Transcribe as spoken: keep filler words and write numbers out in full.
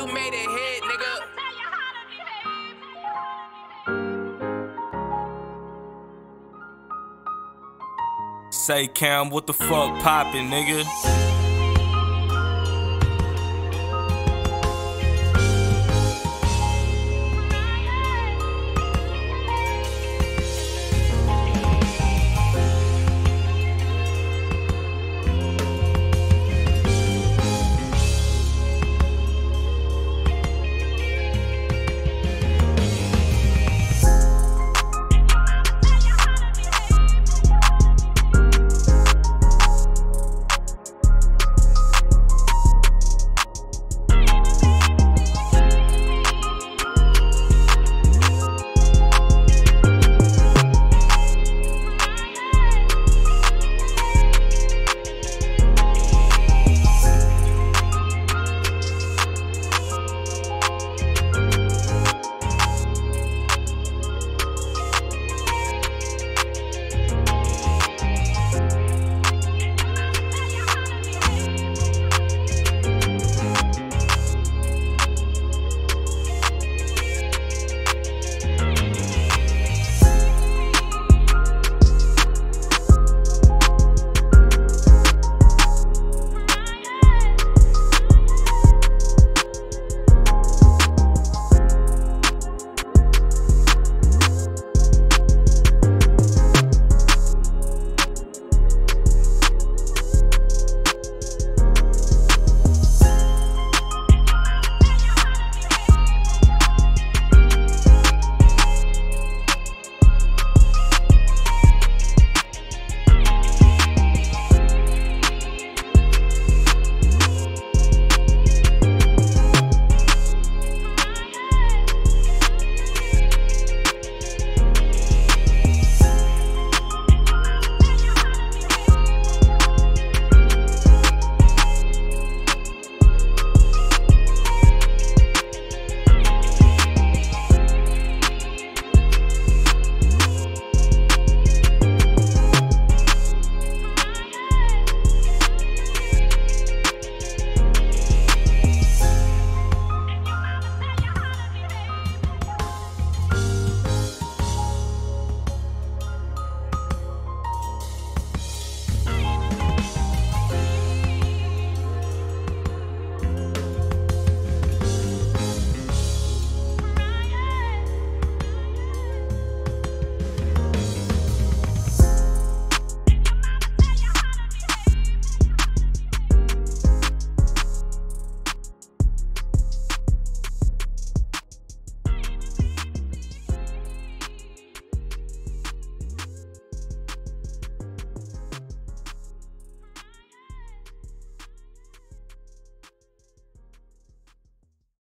you made it hit, nigga. Say, Cam, what the fuck poppin', nigga?